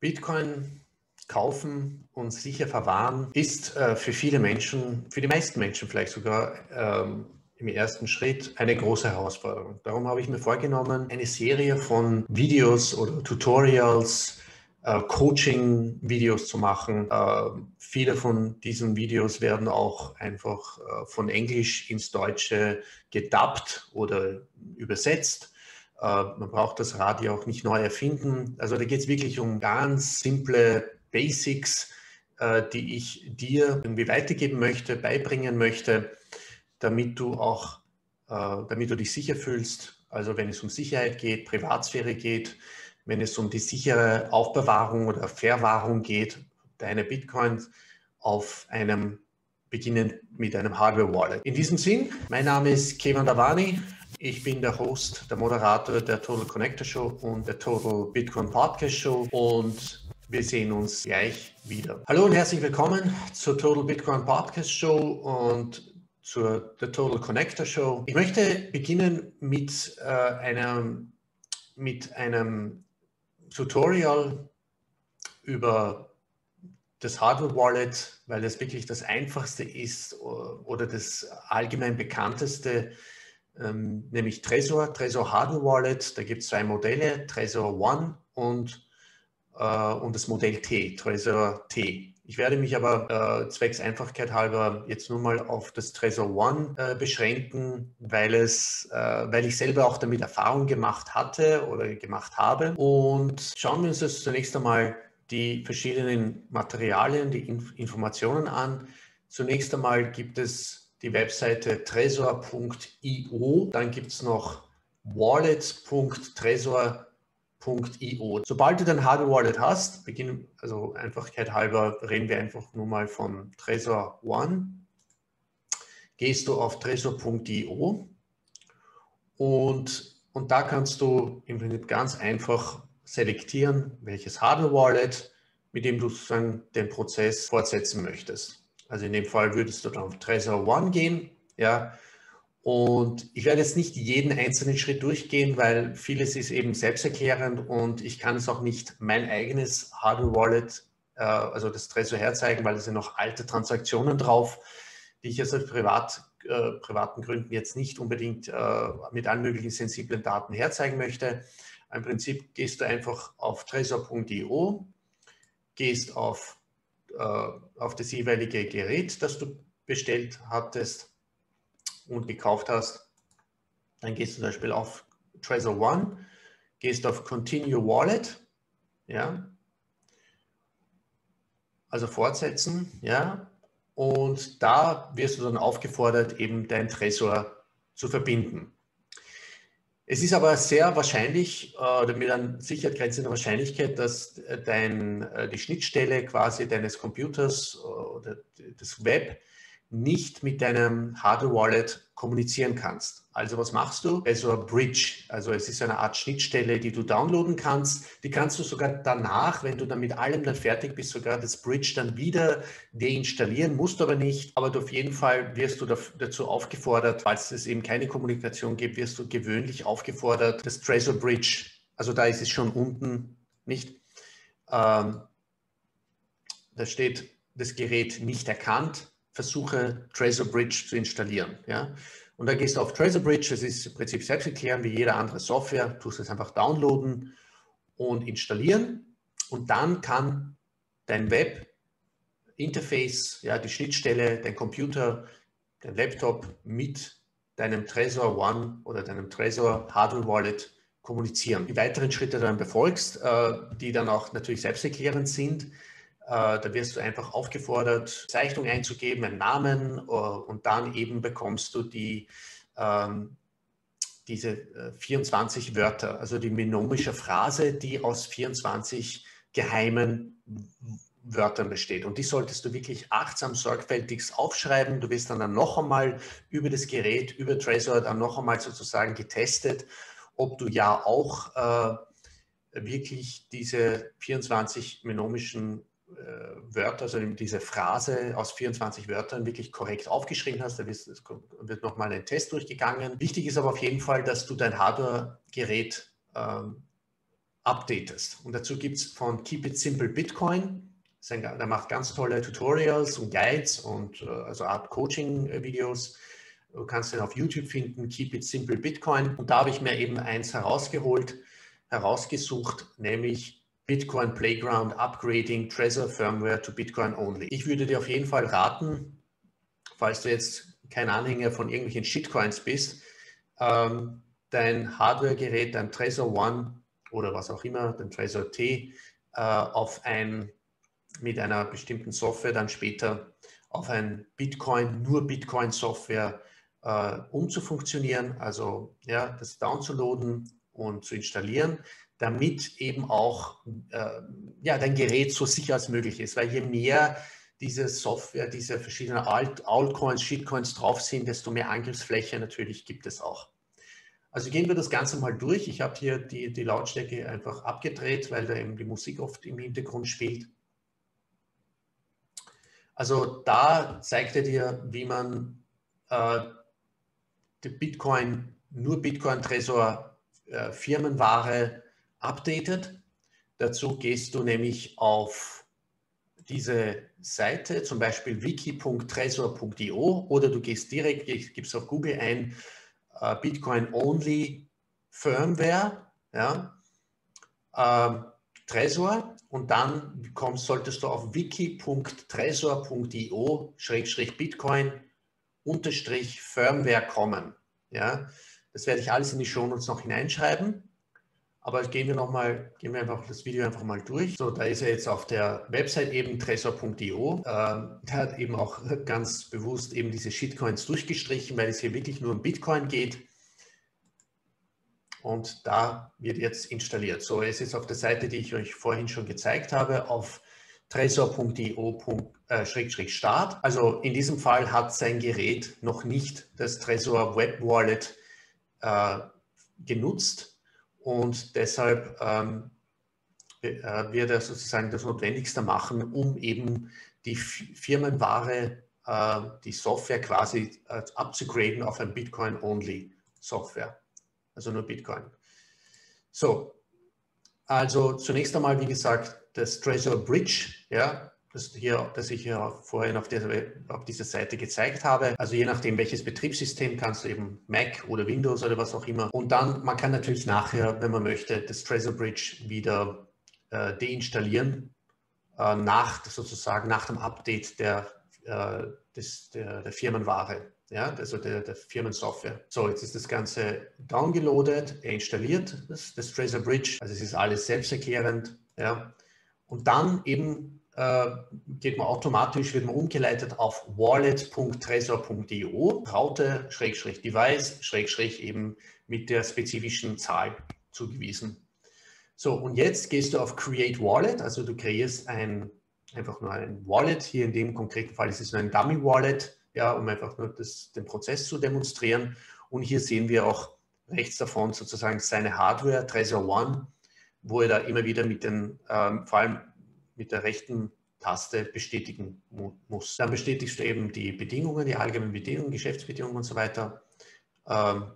Bitcoin kaufen und sicher verwahren ist für viele Menschen, für die meisten Menschen vielleicht sogar im ersten Schritt eine große Herausforderung. Darum habe ich mir vorgenommen, eine Serie von Videos oder Tutorials, Coaching-Videos zu machen. Viele von diesen Videos werden auch einfach von Englisch ins Deutsche gedubbt oder übersetzt. Man braucht das Rad ja auch nicht neu erfinden. Also da geht es wirklich um ganz simple Basics, die ich dir irgendwie weitergeben möchte, beibringen möchte, damit du dich sicher fühlst. Also wenn es um Sicherheit geht, Privatsphäre geht, wenn es um die sichere Aufbewahrung oder Verwahrung geht, deine Bitcoins auf einem, beginnend mit einem Hardware-Wallet. In diesem Sinn, mein Name ist Keyvan Davani. Ich bin der Host, der Moderator der Total Connector Show und der Total Bitcoin Podcast Show und wir sehen uns gleich wieder. Hallo und herzlich willkommen zur Total Bitcoin Podcast Show und zur der Total Connector Show. Ich möchte beginnen mit einem Tutorial über das Hardware Wallet, weil das wirklich das einfachste ist oder das allgemein bekannteste, nämlich Trezor Hardware Wallet. Da gibt es zwei Modelle, Trezor One und das Modell T, Trezor T. Ich werde mich aber zwecks Einfachheit halber jetzt nur mal auf das Trezor One beschränken, weil ich selber auch damit Erfahrung gemacht hatte oder gemacht habe. Und schauen wir uns jetzt zunächst einmal die verschiedenen Materialien, die Informationen an. Zunächst einmal gibt es die Webseite trezor.io, dann gibt es noch wallet.trezor.io. Sobald du dein Hardware Wallet hast, also Einfachheit halber reden wir einfach nur mal von Trezor One, gehst du auf trezor.io und da kannst du im Prinzip ganz einfach selektieren, welches Hardware Wallet, mit dem du sozusagen den Prozess fortsetzen möchtest. Also in dem Fall würdest du dann auf Trezor One gehen, ja. Und ich werde jetzt nicht jeden einzelnen Schritt durchgehen, weil vieles ist eben selbsterklärend und ich kann es auch nicht mein eigenes Hardware Wallet, also das Trezor herzeigen, weil es sind noch alte Transaktionen drauf, die ich jetzt aus privaten Gründen jetzt nicht unbedingt mit allen möglichen sensiblen Daten herzeigen möchte. Im Prinzip gehst du einfach auf trezor.io, gehst auf das jeweilige Gerät, das du bestellt hattest und gekauft hast. Dann gehst du zum Beispiel auf Trezor One, gehst auf Continue Wallet, ja, also fortsetzen, ja, und da wirst du dann aufgefordert, eben dein Trezor zu verbinden. Es ist aber sehr wahrscheinlich, oder mit einer Sicherheit grenzender Wahrscheinlichkeit, dass die Schnittstelle quasi deines Computers oder das Web nicht mit deinem Hardware-Wallet kommunizieren kannst. Also was machst du? Also ein Bridge, also es ist eine Art Schnittstelle, die du downloaden kannst. Die kannst du sogar danach, wenn du dann mit allem dann fertig bist, sogar das Bridge dann wieder deinstallieren, musst du aber nicht. Aber auf jeden Fall wirst du dazu aufgefordert, falls es eben keine Kommunikation gibt, wirst du gewöhnlich aufgefordert, das Trezor Bridge, also da ist es schon unten, nicht? Da steht, das Gerät nicht erkannt, versuche Trezor Bridge zu installieren, ja. Und dann gehst du auf Trezor Bridge, das ist im Prinzip selbsterklärend wie jede andere Software, tust es einfach downloaden und installieren und dann kann dein Web-Interface, ja, die Schnittstelle, dein Computer, dein Laptop mit deinem Trezor One oder deinem Trezor Hardware Wallet kommunizieren. Die weiteren Schritte dann befolgst, die dann auch natürlich selbsterklärend sind. Da wirst du einfach aufgefordert, Zeichnung einzugeben, einen Namen und dann eben bekommst du diese 24 Wörter, also die binomische Phrase, die aus 24 geheimen Wörtern besteht. Und die solltest du wirklich achtsam, sorgfältig aufschreiben. Du wirst dann noch einmal über das Gerät, über Trezor dann noch einmal sozusagen getestet, ob du ja auch wirklich diese 24 mnemischen Wörter, also diese Phrase aus 24 Wörtern wirklich korrekt aufgeschrieben hast. Da wird nochmal ein Test durchgegangen. Wichtig ist aber auf jeden Fall, dass du dein Hardware-Gerät updatest. Und dazu gibt es von Keep It Simple Bitcoin, der macht ganz tolle Tutorials und Guides und also Art Coaching-Videos. Du kannst den auf YouTube finden, Keep It Simple Bitcoin. Und da habe ich mir eben eins herausgesucht, nämlich Bitcoin Playground Upgrading Trezor Firmware to Bitcoin Only. Ich würde dir auf jeden Fall raten, falls du jetzt kein Anhänger von irgendwelchen Shitcoins bist, dein Hardwaregerät, dein Trezor One oder was auch immer, dein Trezor T, mit einer bestimmten Software dann später auf ein Bitcoin, nur Bitcoin-Software umzufunktionieren, also ja, das downzuladen und zu installieren, damit eben auch ja, dein Gerät so sicher als möglich ist, weil je mehr diese Software, diese verschiedenen Altcoins, Shitcoins drauf sind, desto mehr Angriffsfläche natürlich gibt es auch. Also gehen wir das Ganze mal durch. Ich habe hier die Lautstärke einfach abgedreht, weil da eben die Musik oft im Hintergrund spielt. Also da zeigt er dir, wie man die Bitcoin, nur Bitcoin-Trezor Firmenware updatet. Dazu gehst du nämlich auf diese Seite, zum Beispiel wiki.trezor.io, oder du gehst direkt, gibst auf Google ein Bitcoin Only Firmware, ja, Trezor, und dann solltest du auf wiki.trezor.io/bitcoin-firmware kommen. Ja, das werde ich alles in die Shownotes noch hineinschreiben. Aber gehen wir einfach das Video einfach mal durch. So, da ist er jetzt auf der Website eben trezor.io. Der hat eben auch ganz bewusst eben diese Shitcoins durchgestrichen, weil es hier wirklich nur um Bitcoin geht. Und da wird jetzt installiert. So, es ist auf der Seite, die ich euch vorhin schon gezeigt habe, auf trezor.io/start. Also in diesem Fall hat sein Gerät noch nicht das Trezor Web Wallet genutzt und deshalb wird er sozusagen das Notwendigste machen, um eben die Firmenware, die Software quasi abzugraden auf ein Bitcoin-Only-Software. Also nur Bitcoin. So, also zunächst einmal, wie gesagt, das Trezor Bridge, ja, das ich hier vorhin auf dieser Seite gezeigt habe. Also je nachdem, welches Betriebssystem, kannst du eben Mac oder Windows oder was auch immer. Und dann, man kann natürlich nachher, wenn man möchte, das Trezor Bridge wieder deinstallieren, sozusagen nach dem Update der Firmenware. Ja, also der Firmensoftware. So, jetzt ist das Ganze downgeloadet, er installiert das Trezor Bridge, also es ist alles selbsterklärend. Ja. Und dann eben wird man umgeleitet auf wallet.trezor.io, Raute/Device/ eben mit der spezifischen Zahl zugewiesen. So, und jetzt gehst du auf Create Wallet, also du kreierst einfach nur ein Wallet, hier in dem konkreten Fall ist es nur ein Dummy Wallet, ja, um einfach nur den Prozess zu demonstrieren. Und hier sehen wir auch rechts davon sozusagen seine Hardware, Trezor One, wo er da immer wieder vor allem mit der rechten Taste bestätigen muss. Dann bestätigst du eben die Bedingungen, die allgemeinen Bedingungen, Geschäftsbedingungen und so weiter. Dann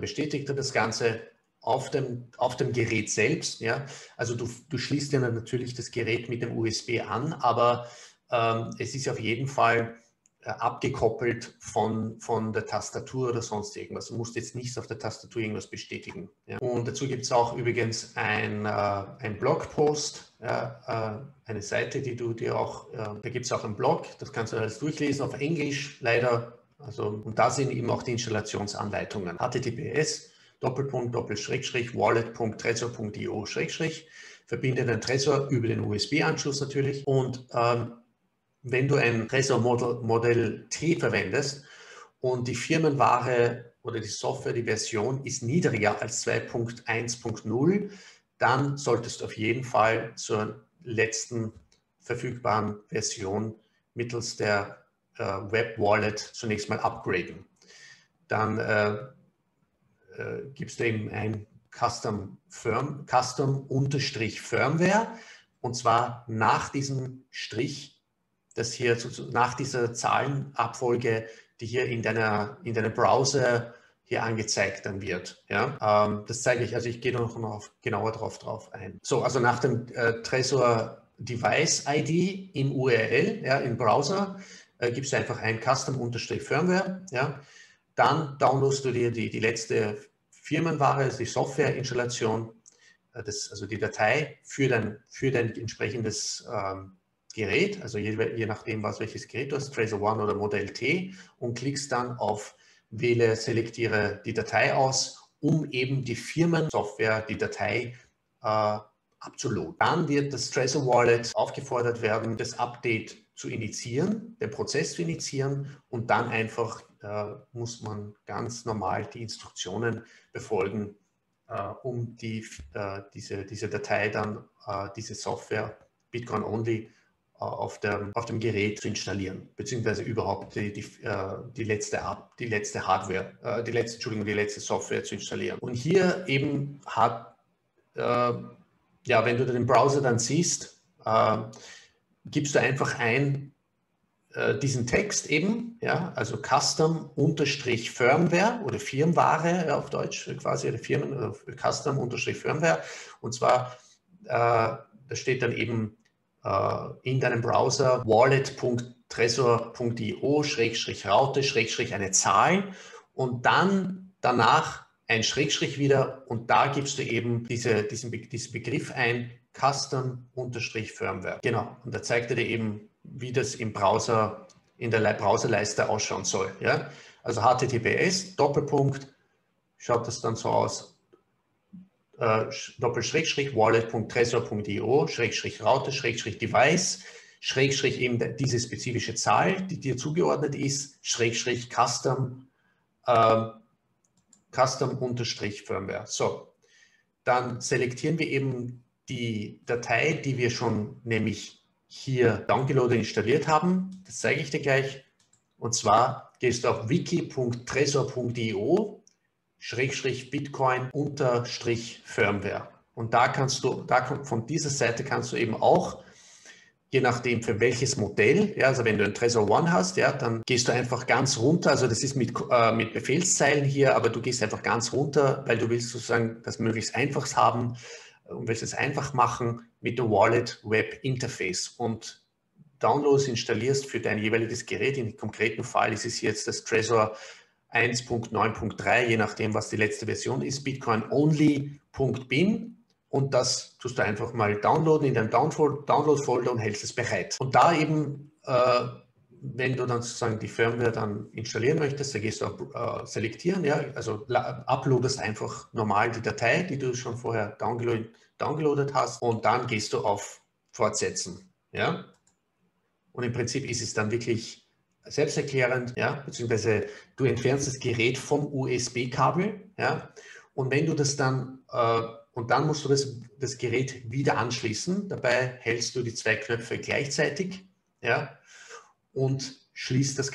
bestätigt er das Ganze auf dem Gerät selbst. Ja. Also du schließt ja natürlich das Gerät mit dem USB an, aber es ist auf jeden Fall abgekoppelt von der Tastatur oder sonst irgendwas. Du musst jetzt nicht auf der Tastatur irgendwas bestätigen. Ja. Und dazu gibt es auch übrigens ein Blogpost, eine Seite, die du dir auch, da gibt es auch einen Blog, das kannst du alles durchlesen, auf Englisch leider. Also, und da sind eben auch die Installationsanleitungen. https://wallet.trezor.io/ verbinde den Trezor über den USB-Anschluss natürlich, und wenn du ein Trezor Modell T verwendest und die Firmenware oder die Software, die Version ist niedriger als 2.1.0, dann solltest du auf jeden Fall zur letzten verfügbaren Version mittels der Web Wallet zunächst mal upgraden. Dann gibst du eben ein Custom-Firmware, und zwar nach diesem Strich, das hier nach dieser Zahlenabfolge, die hier in deiner Browser hier angezeigt dann wird. Ja? Das zeige ich, also ich gehe noch genauer drauf ein. So, also nach dem Trezor Device ID im URL, ja, im Browser, gibst einfach ein Custom-Firmware, ja? Dann downloadst du dir die letzte Firmenware, also die Softwareinstallation, also die Datei für dein entsprechendes Gerät, also je nachdem, welches Gerät du hast, Trezor One oder Modell T, und klickst dann auf Wähle, selektiere die Datei aus, um eben die Firmensoftware, die Datei abzuladen. Dann wird das Trezor Wallet aufgefordert werden, das Update zu initiieren, den Prozess zu initiieren, und dann einfach muss man ganz normal die Instruktionen befolgen, um diese Datei dann, diese Software Bitcoin Only auf dem Gerät zu installieren, beziehungsweise überhaupt die letzte Software zu installieren. Und hier eben wenn du den Browser dann siehst, gibst du einfach ein diesen Text eben, ja, also Custom-Firmware oder Firmware, ja, auf Deutsch quasi, oder Custom-Firmware, und zwar da steht dann eben in deinem Browser wallet.trezor.io/raute/eine Zahl und dann danach ein Schrägstrich wieder, und da gibst du eben diesen Begriff ein, Custom-Firmware. Genau, und da zeigt er dir eben, wie das im Browser, in der Browserleiste ausschauen soll. Ja? Also https:// schaut das dann so aus, /wallet.trezor.io/raute/device/ eben diese spezifische Zahl, die dir zugeordnet ist, /custom-firmware. So, dann selektieren wir eben die Datei, die wir schon nämlich hier downgeloadet installiert haben. Das zeige ich dir gleich. Und zwar gehst du auf wiki.trezor.io/bitcoin-firmware. Und da kannst du, von dieser Seite kannst du eben auch, je nachdem für welches Modell, ja, also wenn du ein Trezor One hast, ja, dann gehst du einfach ganz runter, also das ist mit Befehlszeilen hier, aber du gehst einfach ganz runter, weil du willst sozusagen das möglichst einfach haben und willst es einfach machen mit dem Wallet Web Interface und downloads, installierst für dein jeweiliges Gerät. In dem konkreten Fall ist es jetzt das Trezor 1.9.3, je nachdem, was die letzte Version ist, bitcoinonly.bin, und das tust du einfach mal downloaden in deinem Download-Folder und hältst es bereit. Und da eben, wenn du dann sozusagen die Firmware dann installieren möchtest, da gehst du auf Selektieren, ja, also uploadest einfach normal die Datei, die du schon vorher downgeloadet hast, und dann gehst du auf Fortsetzen. Ja? Und im Prinzip ist es dann wirklich selbsterklärend, ja? Beziehungsweise du entfernst das Gerät vom USB-Kabel, ja? Und wenn du das dann, und dann musst du das Gerät wieder anschließen, dabei hältst du die zwei Knöpfe gleichzeitig, ja? Und schließt das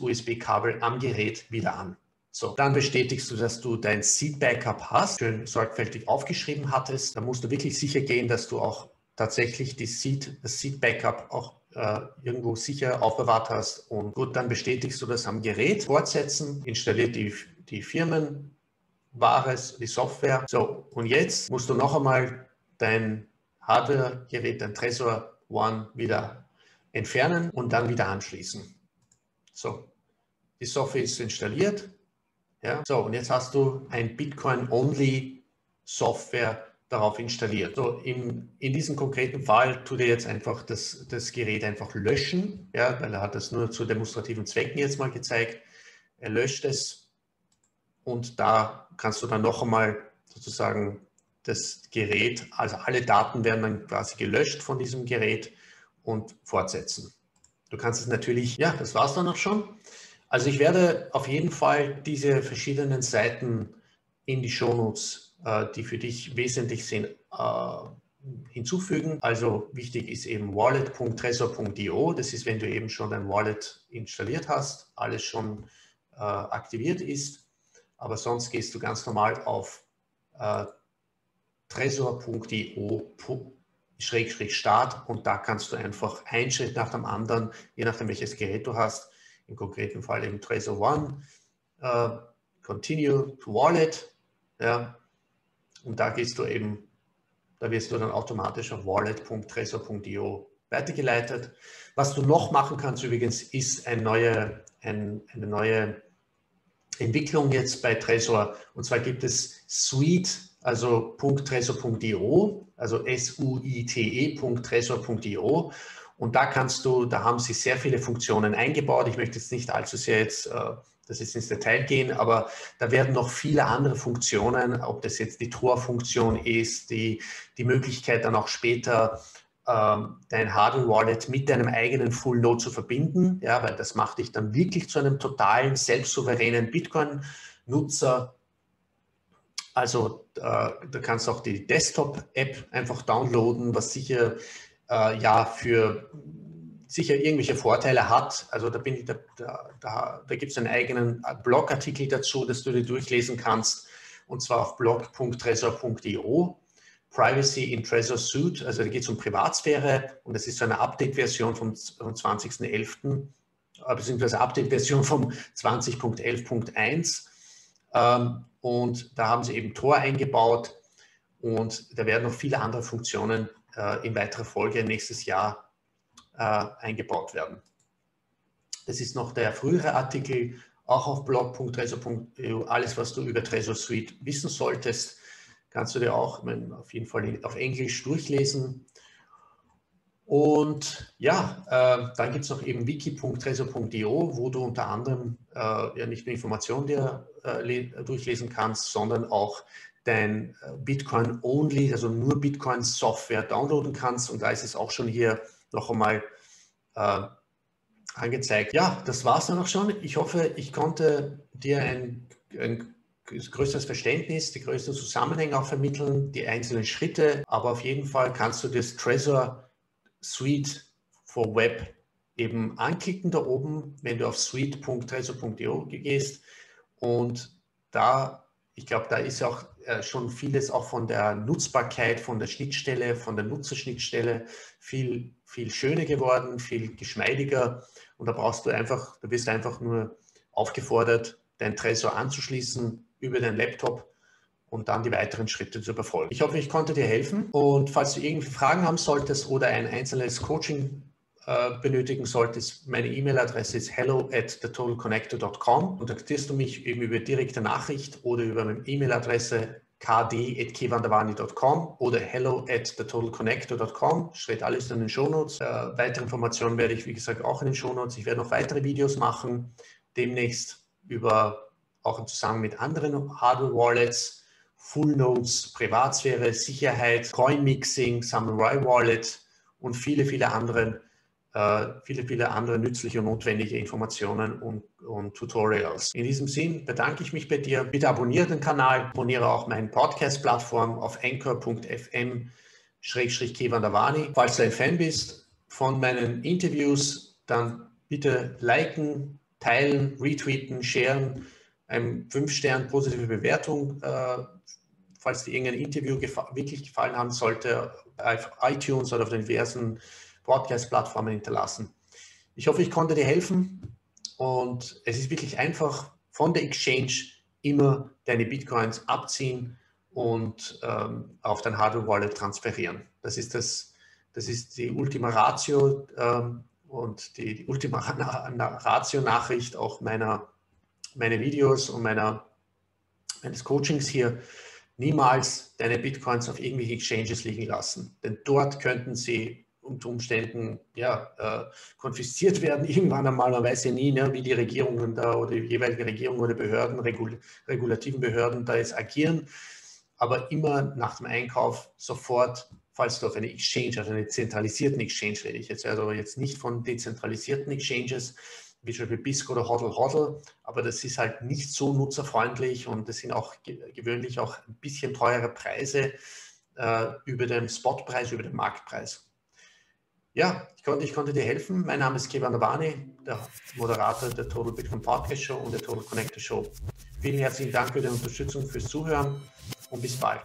USB-Kabel am Gerät wieder an. So, dann bestätigst du, dass du dein Seed-Backup hast, schön sorgfältig aufgeschrieben hattest. Da musst du wirklich sicher gehen, dass du auch tatsächlich das Seed-Backup auch irgendwo sicher aufbewahrt hast. Und gut, dann bestätigst du das am Gerät. Fortsetzen, installiert die Firmenware, die Software. So, und jetzt musst du noch einmal dein Hardware-Gerät, dein Trezor One, wieder entfernen und dann wieder anschließen. So, die Software ist installiert. Ja, so, und jetzt hast du ein Bitcoin-Only-Software darauf installiert. So, in diesem konkreten Fall tut er jetzt einfach das Gerät einfach löschen, ja, weil er hat das nur zu demonstrativen Zwecken jetzt mal gezeigt. Er löscht es, und da kannst du dann noch einmal sozusagen das Gerät, also alle Daten werden dann quasi gelöscht von diesem Gerät, und fortsetzen. Du kannst es natürlich, ja, das war es dann auch schon. Also ich werde auf jeden Fall diese verschiedenen Seiten in die Shownotes, die für dich wesentlich sind, hinzufügen. Also wichtig ist eben wallet.trezor.io. Das ist, wenn du eben schon dein Wallet installiert hast, alles schon aktiviert ist. Aber sonst gehst du ganz normal auf trezor.io/start, und da kannst du einfach einen Schritt nach dem anderen, je nachdem welches Gerät du hast, im konkreten Fall eben Trezor One Continue to Wallet. Ja. Und da gehst du eben, da wirst du dann automatisch auf wallet.trezor.io weitergeleitet. Was du noch machen kannst übrigens, ist eine neue Entwicklung jetzt bei Trezor. Und zwar gibt es Suite, also .trezor.io, also suite.trezor.io. Und da kannst du, da haben sie sehr viele Funktionen eingebaut. Ich möchte jetzt nicht allzu sehr jetzt das jetzt ins Detail gehen, aber da werden noch viele andere Funktionen, ob das jetzt die Tor-Funktion ist, die Möglichkeit dann auch später dein HODL-Wallet mit deinem eigenen Full Node zu verbinden, ja, weil das macht dich dann wirklich zu einem totalen, selbstsouveränen Bitcoin-Nutzer. Also da kannst du auch die Desktop-App einfach downloaden, was sicher ja, für sicher irgendwelche Vorteile hat. Also da gibt es einen eigenen Blogartikel dazu, dass du dir durchlesen kannst, und zwar auf blog.trezor.io. Privacy in Trezor Suite, also da geht es um Privatsphäre, und das ist so eine Update-Version vom 20.11., beziehungsweise Update-Version vom 20.11.1. Und da haben sie eben Tor eingebaut, und da werden noch viele andere Funktionen in weiterer Folge nächstes Jahr eingebaut werden. Das ist noch der frühere Artikel, auch auf blog.trezor.eu. Alles, was du über Trezor Suite wissen solltest, kannst du dir auch auf jeden Fall auf Englisch durchlesen. Und ja, dann gibt es noch eben wiki.trezor.io, wo du unter anderem ja nicht nur Informationen dir durchlesen kannst, sondern auch dein Bitcoin Only, also nur Bitcoin Software downloaden kannst, und da ist es auch schon hier noch einmal angezeigt. Ja, das war es dann auch schon. Ich hoffe, ich konnte dir ein größeres Verständnis, die größeren Zusammenhänge auch vermitteln, die einzelnen Schritte, aber auf jeden Fall kannst du das Trezor Suite for Web eben anklicken da oben, wenn du auf suite.trezor.io gehst, und da, ich glaube, da ist ja auch schon vieles auch von der Nutzbarkeit, von der Schnittstelle, von der Nutzerschnittstelle viel schöner geworden, viel geschmeidiger, und da wirst du einfach nur aufgefordert, dein Trezor anzuschließen über deinen Laptop und dann die weiteren Schritte zu verfolgen. Ich hoffe, ich konnte dir helfen, und falls du irgendwie Fragen haben solltest oder ein einzelnes Coaching benötigen solltest, meine E-Mail-Adresse ist hello@thetotalconnector.com. Kontaktierst du mich eben über direkte Nachricht oder über meine E-Mail-Adresse kd@keyvandavani.com oder hello@thetotalconnector.com. Steht alles in den Shownotes. Weitere Informationen werde ich, wie gesagt, auch in den Shownotes. Ich werde noch weitere Videos machen, demnächst auch im Zusammenhang mit anderen HODL-Wallets, Full Nodes, Privatsphäre, Sicherheit, Coin-Mixing, Samurai Wallet und viele andere nützliche und notwendige Informationen und Tutorials. In diesem Sinn bedanke ich mich bei dir. Bitte abonniere den Kanal, abonniere auch meine Podcast-Plattform auf anchor.fm/keyvan davani. Falls du ein Fan bist von meinen Interviews, dann bitte liken, teilen, retweeten, sharen, eine 5-Sterne positive Bewertung, falls dir irgendein Interview wirklich gefallen haben sollte, auf iTunes oder auf den diversen Podcast-Plattformen hinterlassen. Ich hoffe, ich konnte dir helfen, und es ist wirklich einfach, von der Exchange immer deine Bitcoins abziehen und auf dein HODL-Wallet transferieren. Das ist die Ultima Ratio und die Ultima Ratio-Nachricht auch meiner Videos und meines Coachings hier. Niemals deine Bitcoins auf irgendwelche Exchanges liegen lassen, denn dort könnten sie unter Umständen konfisziert werden, irgendwann einmal, man weiß ja nie, ne, wie die Regierungen da oder die jeweilige Regierung oder Behörden, regulativen Behörden da jetzt agieren, aber immer nach dem Einkauf sofort, falls du auf eine Exchange, also eine zentralisierten Exchange rede ich jetzt, also jetzt nicht von dezentralisierten Exchanges, wie zum Beispiel Bisq oder HODL-HODL, aber das ist halt nicht so nutzerfreundlich, und das sind auch gewöhnlich auch ein bisschen teure Preise über den Spotpreis, über den Marktpreis. Ja, ich konnte dir helfen. Mein Name ist Keyvan Davani, der Moderator der Total Bitcoin Podcast Show und der Total Connector Show. Vielen herzlichen Dank für die Unterstützung, fürs Zuhören, und bis bald.